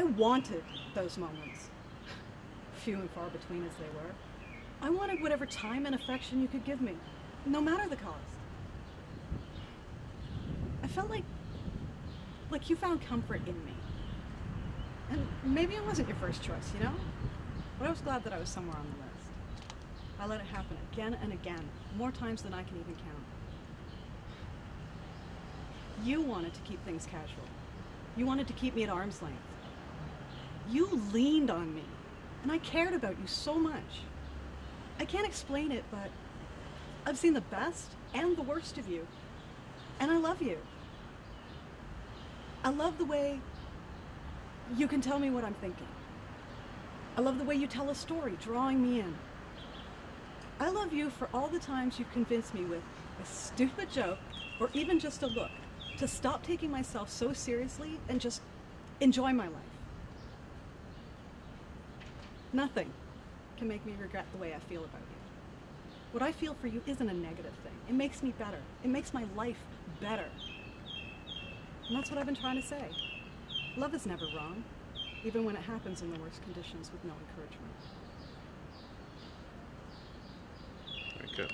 I wanted those moments, few and far between as they were. I wanted whatever time and affection you could give me, no matter the cost. I felt like you found comfort in me. And maybe it wasn't your first choice, you know? But I was glad that I was somewhere on the list. I let it happen again and again, more times than I can even count. You wanted to keep things casual. You wanted to keep me at arm's length. You leaned on me, and I cared about you so much. I can't explain it, but I've seen the best and the worst of you, and I love you. I love the way you can tell me what I'm thinking. I love the way you tell a story, drawing me in. I love you for all the times you've convinced me with a stupid joke or even just a look to stop taking myself so seriously and just enjoy my life. Nothing can make me regret the way I feel about you. What I feel for you isn't a negative thing. It makes me better. It makes my life better. And that's what I've been trying to say. Love is never wrong, even when it happens in the worst conditions with no encouragement. Very good.